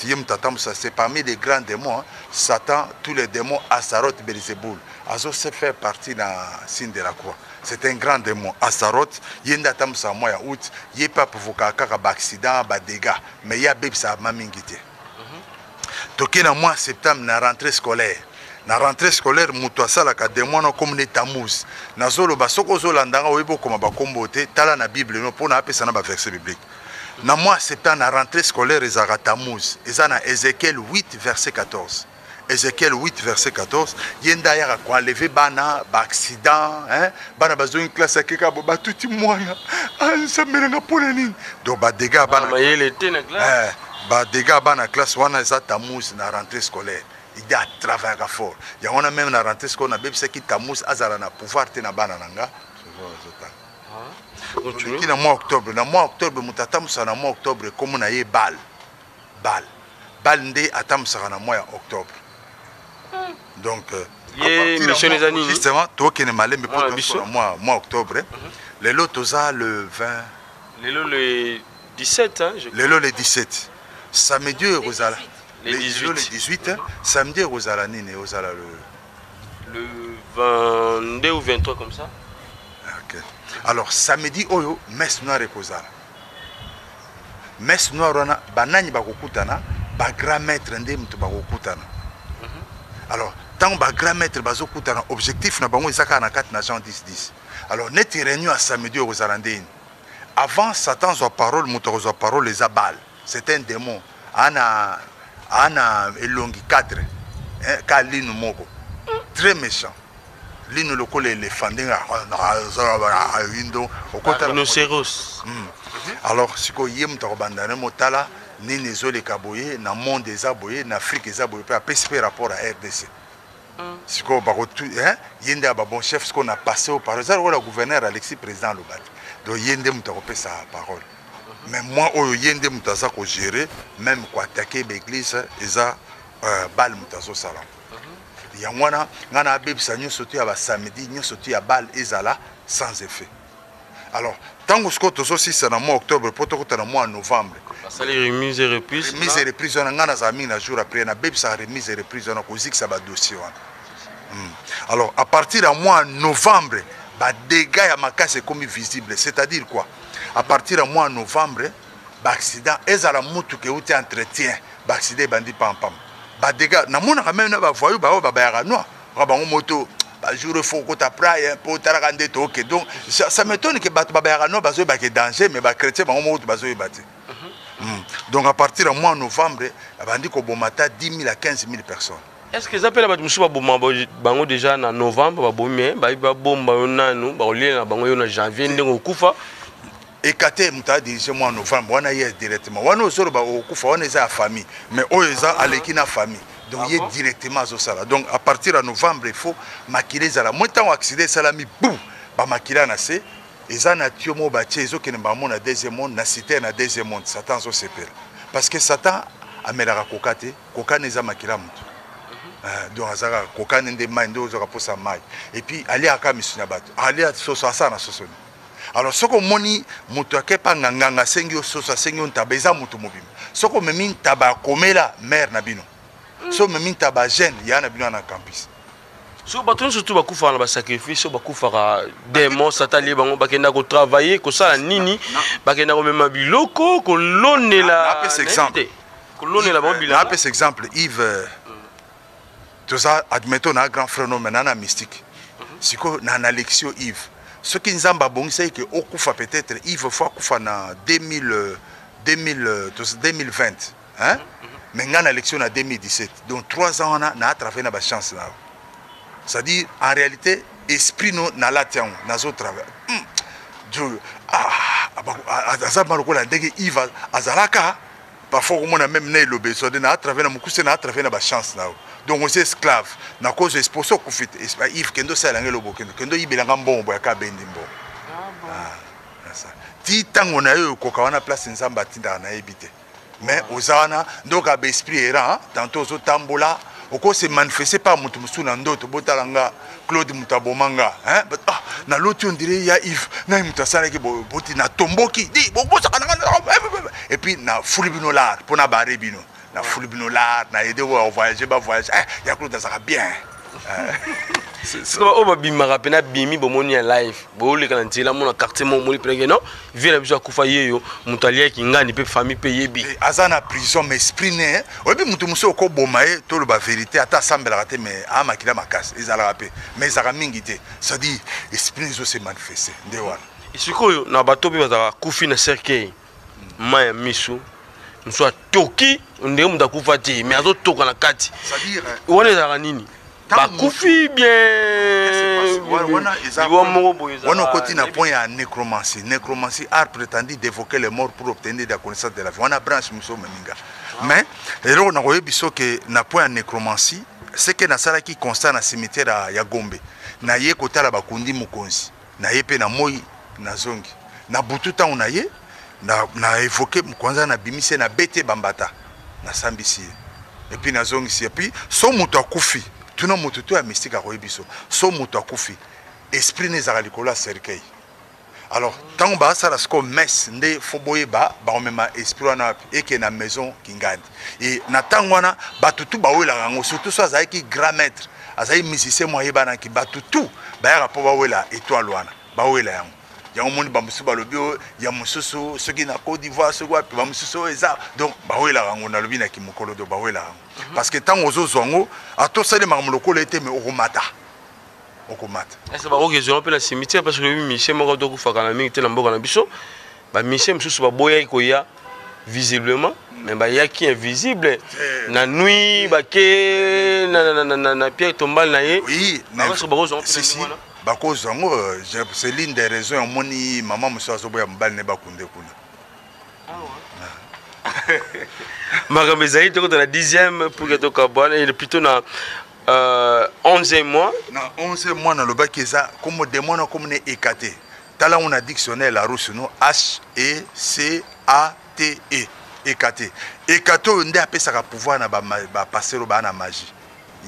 c'est parmi les grands démons. Satan, tous les démons, Astarot, Beliseboul. Azo se fait partie dans le signe de la croix. C'est un grand démon. Astarot, il y a pas provoqué un accident, un dégât. Mais il y a des gens qui ont mois de septembre, dans la rentrée scolaire. Dans la rentrée scolaire, il démon comme les Tammuz. Dans la Bible, il y a un verset biblique. Dans le mois de septembre, la rentrée scolaire est à Tammuz. Et ça, dans Ézéchiel 8, verset 14. Ézéchiel 8, verset 14. Il y a d'ailleurs quoi lever bana, accident, hein? Bana besoin d'une classe qui a besoin tout le monde. Ah, ça me l'a pas donné. Donc, bah dégâts bana. Ah, il était dans classe. Bah dégâts bana classe. On a ça Tammuz dans la rentrée scolaire. Il y a travail à fort. Il y a même dans la rentrée scolaire, on a c'est qui Tammuz azara na pouvoir te na bana nanga. Qui dans mois octobre, mutatamsa mois octobre comme on a eu bal ndé atamsa na mois octobre. Donc justement toi qui ne m'allais mais pour mois octobre les lotosa le 20 le 17 hein je crois le 17 samedi Rosala le 18 samedi Rosala nini Rosala le 22 ou 23 comme ça. Okay. Alors samedi oyo messe noire ekozala. Messe noire wana banani bakokutana ba grand maître ndé mutu bakokutana. Alors tant ba grand maître bazokutana objectif na bango ezaka na 4 na Jean 10. Alors net réunion à samedi okozala ndé. Avant Satan zo parole mutu zo parole les abal. C'est un démon. Ana elongi 4 hein kalinu moko. très méchant. Alors, si vous avez motala, na monde des aboyés, na Afrique des aboyés, peu rapport à RDC. Si vous avez un bon chef, ce qu'on a passé au parole, le gouverneur Alexis président Lobal. Donc, il y a une parole. Mais moi, il y a une gérer, même quand attaquer l'église, il y a un bal au salon. Il y a un bébé qui sorti à samedi, qui sorti à bal et zala sans effet. Alors, tant que ce aussi c'est dans le mois d'octobre, pour tout le mois de novembre. Ça les remises et reprises. Remises et reprises, on a un jour après, on a bébé ça remise et reprise, on a causé que ça va dossier. Alors, à partir du mois de novembre, les dégâts à ma casse comme visible. C'est-à-dire quoi? À partir du mois de novembre, l'accident est à la moto qui est entretien. L'accident est bandit pam pam. Bah dégâts, na mona quand même na ba voyou ba o ba ya no, ba moto, ba jour faut ko ta praye pour ta rendre to OK. Donc ça m'étonne que ba ya no ba zo ba ke danger mais ba chrétien ba moto ba zo yebati. Donc à partir du mois de novembre, ba ndi ko bomata 10 000 à 15 000 personnes. Est-ce que ça appelle ba musu ba boma bango déjà en novembre ba bomé ba bomba onanu ba olien na bango yo na janvier ndingo kufa. Hécate m'a dirigé moi en novembre, on a eu directement. On a eu la famille, mais on a eu la famille. Donc il est directement à ça. Donc à partir de novembre, il faut maquiller ça. Moi, tant accident, ça l'a mis boum, bah maquiller na c'est. Et ça n'a tué mon bâti, ils ont qu'une bamon à deuxième monde, na cité na deuxième monde. Satan s'en sépare. Parce que Satan a mis la cocaté, coca n'est pas maquillé à montre. Donc à ça, coca n'est des mains d'eau, ils ont posé sa maille. Et puis aller à Kamisunabat, aller à Sosasa na Sosoni. Alors, si vous avez un tabac, vous avez un tabac, vous avez un tabac, vous avez un tabac, vous avez un tabac, vous avez un tabac, vous avez un tabac, vous avez un sacrifice, vous avez un tabac, vous avez un travail, vous avez un tabac, ce qui nous a dit, c'est que peut-être il faut faire en 2020. Hein? Mais on a élection en 2017. Donc 3 ans, on a travaillé dans la chance. C'est-à-dire, en réalité, l'esprit nous n'a pas été en travail. Parfois, on a même l'obéissance, on a travaillé dans la chance. Donc on est esclave. Na cause esposo kufite. If kendo salanga lobo kendo. Kendo ibelanga mbombo ya kabendimbo. Ah ça. Ti tango na yo koka wana place nzamba tinda na ebite. Mais ozana donc ab esprit errant tantôt zo tambola oko se manifester par mutu musuna ndoto botalanga Claude Mutabomanga hein ah na loti on dirait ya if na mutasala ke boti na tomboki di bobosa kana et puis na fulibino lar pona barebino. La foule binola, na aidé au voyager, bah voyager. Il y a Claude, ça va bien. C'est pas au babi marapena bimi bomoni en live. Bon les canadiens là, mon quartier mon moli prégnant. Non, vient besoin koufayer yo. Montalia qui gagne peut famille payer bi. Azana prison mais spriné. Obi mutu muso ko bomae tout le bas vérité. Ata semble raté mais ah makila makas. Ils allaient rapper. Mais ils allaient mingiter. Ça dit spriné zo se manifester. Dewan. Et si quoi na bateau bi bazara koufi na cercueil. Maï misu. Nous sommes toki, on est un dakufati, mais nous sommes toki en kati. C'est-à-dire, on est à la nini. Bakufi bien. On a continué à point à nécromancie. Nécromancie a prétendu d'évoquer les morts pour obtenir la connaissance de la vie. On a branché Mousso Meninga. Mais, on a vu que n'a point à nécromancie, c'est que na sala qui constate dans le cimetière à Yagombe. Na yé kota la bakundi mukonzi. Na yé pe na moi na zongi. Na bututa on a yé. Na évoqué mkonza na bimise na bete bambata na sambisi et puis na zongi si et puis so muto akufi tuna muto to ya mystique akoyebiso so muto akufi esprit ne zara likola cercueil alors tant ba sala sko mess nde foboye ba omema esprit wana et que na maison kingandi et na tangwana batutu ba wela ngango surtout so azai ki grand maître azai misise moye bana ki batutu ba ya rapo ba wela étoile wana ba wela yango. Il y a un monde qui a été il y a ceux qui na Côte d'Ivoire, ceux qui ont été donc, parce que tant aux autres, à tous les marmots, ils étaient au Romata. Est-ce que vous avez le cimetière parce que le Michel Morodoko Fakanami était en Boganabiso? Michel Morodoko Fakanami était en Boganabiso? visiblement, mais il y a qui est invisible. La nuit, la pierre tombale, oui, c'est l'une des raisons où maman me soit dans la 10e pour que tu plutôt dans 11e mois. Dans 11e mois, dans le bac, comme des mois, comme des Hécaté. Là, on a dictionnaire la rousse, non H-E-C-A-T-E. Hécate. Hécate, on a appelé ça à pouvoir passer au la magie.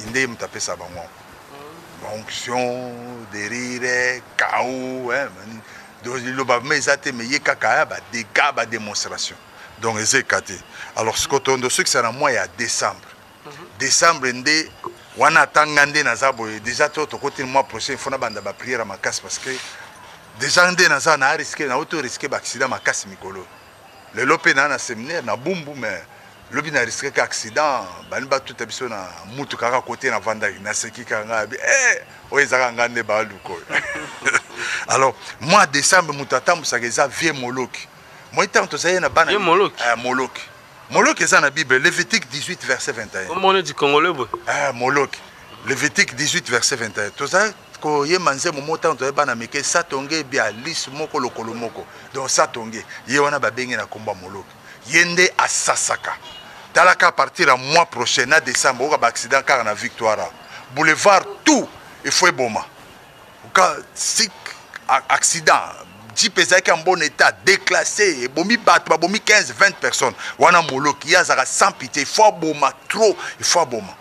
On a appelé ça à onction, délire, chaos. Mais il y a des cas de démonstration. Donc, c'est Hécate. Alors, ce qu'on a dit, c'est en mois de décembre. Décembre, on a attendu déjà tout le mois prochain, il faut prier à ma casse parce que. Déjà, on a risqué d'accident à casse Mikolo. Le lopé dans un séminaire, na boum boum, le bin a risqué qu'accident, ben bah tout absurde, moutu kara côté na vanda, na seki kanga, eh, oezara ngande baluko. Alors, moi décembre, moutata moussageza vieux Molok. Moi tant que ça y est na banane. Vieux Molok. Molok. Molok est dans la Bible, Lévitique 18 verset 21. Comment on dit congolais? Ah Molok, Lévitique 18 verset 21. Tout ça. Quand il y a un moment où il y a un mec qui s'est tombé, il y a un moko lokolo moko. Donc ça tombé. Il y a un combat Molok. Il y a un assassinat. Talaka à partir du mois prochain, en décembre, il y a un accident car on a victoire. Boulevard tout, il faut boma. Si accident, Jeep est en bon état, déclassé, et bomi battre, bomi 15, 20 personnes. Il y a un Molok, il y a sans pitié, il faut boma trop, il faut boma.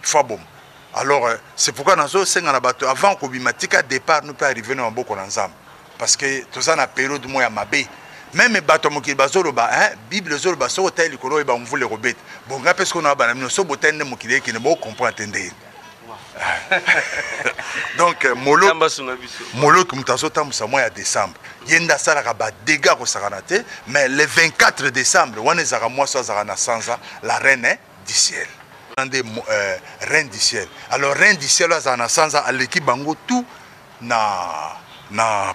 Il faut boma. Alors, c'est pourquoi nous avons battu avant qu'on bimatique départ, nous peut arriver dans beaucoup ensemble, parce que tout ça na période moya mabé. Même bato mokil bazolo ba, hein, Bible zolo ba so tel ko roba on voulait robet. Bon, parce qu'on a ba na so botende mokil ki ne bo comprendre tendé. Donc Molok mutazo tam sa moya décembre. Yenda sala ka ba dégâts ko sakanate, mais le 24 décembre, on ezaka mois so zakana sanza la reine du ciel. Reine du ciel. Alors, reine du ciel, à l'équipe Bango, tout n'a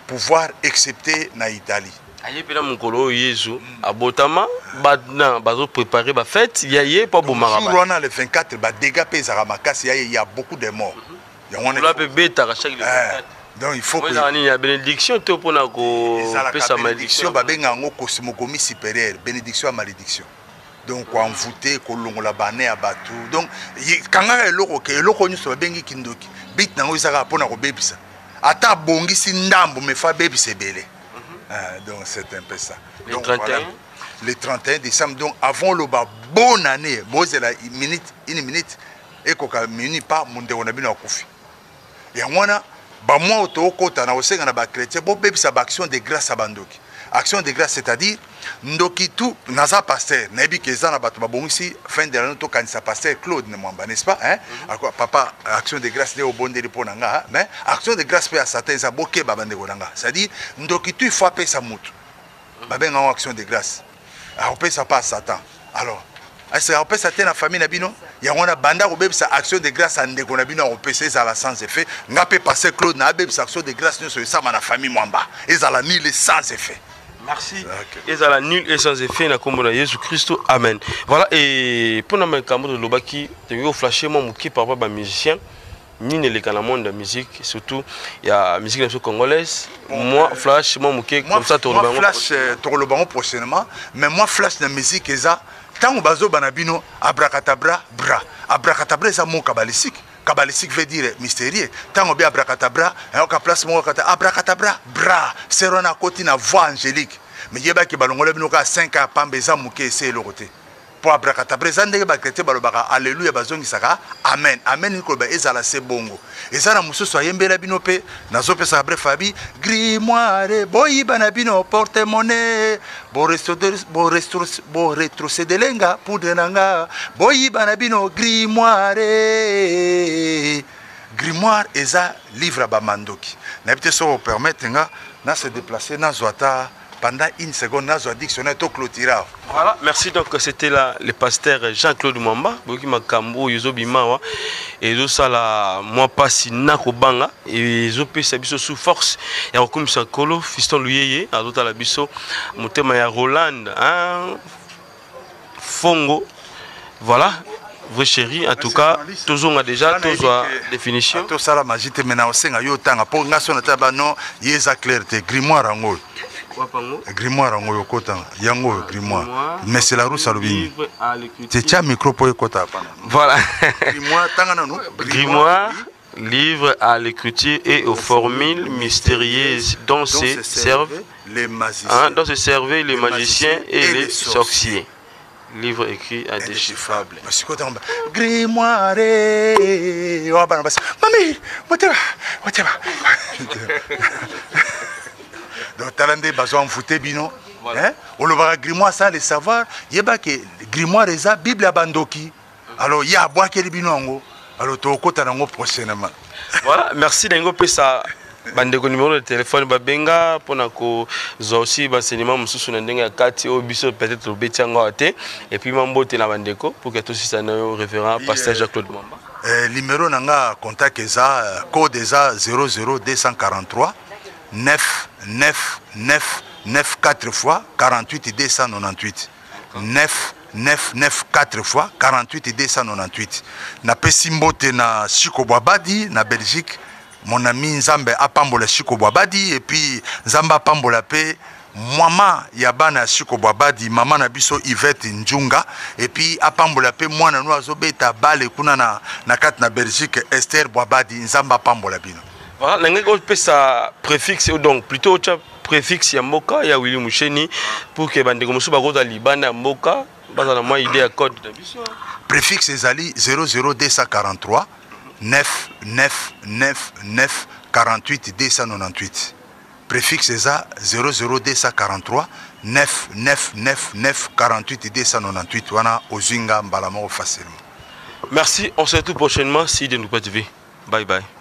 pouvoir excepté na Italie. Aïe, puis là, mon colo, Yézou, à Botama, Badna, Bazo préparé, ba fête, Yaye, pas Bomara. Toujours, on a le 24, dégâts, Pézaramakas, il y a beaucoup de morts. On a le bête à chaque fois. Donc, il faut que. Il y a bénédiction, tout pour la bénédiction, Babengango, Cosmogomi supérieur, bénédiction à malédiction. Donc, on voûté, on l'a banné à Batou. Donc, quand on a l'eau, nous sommes bien kindoki. Bit n'a pas eu à répondre au bébé. Ata bongi si n'ambo me fa bébé c'est belé. Donc, c'est un peu ça. Donc, voilà. Le 31 décembre, donc avant le bas, bonne année. Moi, c'est la une minute, et qu'on ne m'unit pas, mon déronabi n'a pas fait. Et on a, bah, moi, au taux, quand on a aussi un abat chrétien, bon bébé, c'est l'action de grâce à Bandoki. Action de grâce, c'est-à-dire, ndoki tout, naza pasteur, nebi keza na batu babongisi, fin de l'année tout quand ça pasteur Claude Mwamba, n'est-ce pas, hein? Papa, action de grâce de obonde de ponanga, mais action de grâce peut à certains aboké babande golanga. C'est-à-dire, ndoki tout faut payer sa mout. Baben en action de grâce. On paye ça pas à Satan. Alors, est-ce qu'on paye Satan la famille nabino? Il y a on a banda obébe sa action de grâce à ndegonabino on paye ça la sans effet. N'appelle pasteur Claude n'abébe sa action de grâce nous sur ça ma famille Mwamba. Ils allaient ni les sans effet. Merci. Et à la nulle et sans effet, na kombo na Jésus-Christ. Amen. Voilà. Et pour nous, Kambo de Lobaki, tu veux flasher mon mouki par rapport à musicien, ni ne les canamons de musique, surtout il y a musique nationale congolaise. Moi, flash mon mouki comme ça tourne. Moi, flash tourne le baron prochainement. Mais moi, flash la musique et ça. Tant au bazo banabino, abracadabra, bra, abracadabra, ça mon kabbalistique. Kabbalistique veut dire mystérieux. Tant on bien abracadabra, et on place mon abracadabra, bra. C'est on a côté na voix angélique. Mais il y a des gens qui ont 5 ans à Pambéza, qui ont essayé de le faire. Pour abracadabra, ils ont des gens qui ont dit alléluia, ils ont dit amen. Amen, ils ont dit c'est bon. Ils ont dit soyez bien, ils ont dit Grimoire, boy, banabino, porte-monnaie, bo retrocéder lenga, poudenanga, boy, banabino, grimoire. Grimoire, ils ont livre à Bamandoki. Si vous permettez, nous se déplacer dans Zouata. Pendant une seconde, nous avons dictionnaire tout clôturé. Voilà, merci. Donc, c'était là le pasteur Jean-Claude Mwamba, qui m'a cambo, Yuzo Bimawa, et tout ça, là, moi, pas si nakobanga, et Yuzo Pessabiso sous force, et on commence à Colo, Fiston Luyeye, à l'autre à la Bisso, Moutema et Roland, hein. Fongo. Voilà, vos chéris, en tout cas, toujours on a déjà tous les définitions. Tout ça, la magie, mais on sait que yo tanga pour nation tabano, yeza clarté, grimoire angol. Grimoire angol kotan, yango grimoire. Mais c'est la roue salobini. C'est un micro pour kota pana. Voilà. Grimoire tanga non. Grimoire livre à l'écriture et aux formules mystérieuses dont se servent les magiciens et les sorciers. Livre écrit indéchiffrable. Grimoire. Mami, Wata. Donc, Talande, besoin de foutre bino. On le voit grimoire sans le savoir. Il y a que grimoire est la Bible abandoki. Alors, il y a boire qui est bino en haut. Alors, tu as un prochainement. Voilà, merci d'engo pesa. Bandeko numéro de téléphone babenga pona ko zo aussi enseignement mususu na ndenga kati o biso peut-être obetianga ate et puis mambote na bandeko pour que tout ça na référent pasteur Jean-Claude Mwamba numéro nanga contact eza code eza 00243 9994 fois 48 298 994 fois 48 298 na pesimbote na Chiko Bwabadi na Belgique. Mon ami Nzambe apambola Chiko Bwabadi et puis Nzambe apambola pe Mwama Yabana Chiko Bwabadi maman Nabiso Yvette Njunga et puis apambola pe mwana noazobeta bale kuna na kat na Belgique Esther Bwabadi Nzambe apambola bino. Voilà, n'engage pas sa préfixe donc plutôt préfixe ya Moka ya Willy Musheni pour que bande comme suba goza libana Moka bazana moi idée à code Nabiso. Préfixe ezali 00243 999 48 298. Préfixe ESA 00243 999 48 298. Wana Ozinga Mbalamo facilement. Merci, on se retrouve prochainement si de nous pas TV. Bye bye.